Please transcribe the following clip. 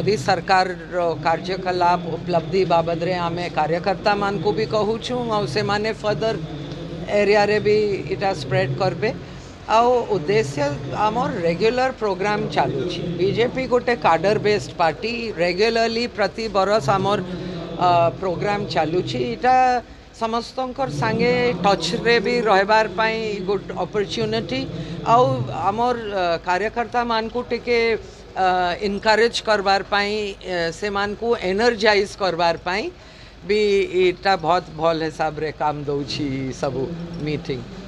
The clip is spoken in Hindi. मोदी सरकार कार्यकलाप उपलब्धि बाबदे आमे कार्यकर्ता मान को भी कहूँ छूँ और से माने फर्दर एरिया रे भी इटा स्प्रेड करबे और उद्देश्य आमर रेग्युलर प्रोग्राम चालू छे। बीजेपी गोटे कार्डर बेस्ड पार्टी रेग्युलरली प्रति बरस आमर प्रोग्राम चालू छे। इटा समस्तंकर संगे टच रे भी रहबार पाई गुड अपॉर्चुनिटी और आमर कार्यकर्ता मान को टिके इनकरेज करवार पाई से मान को एनर्जाइज करवार पाई भी इटा बहुत भल हिसाब रे काम दौची सबू मीटिंग।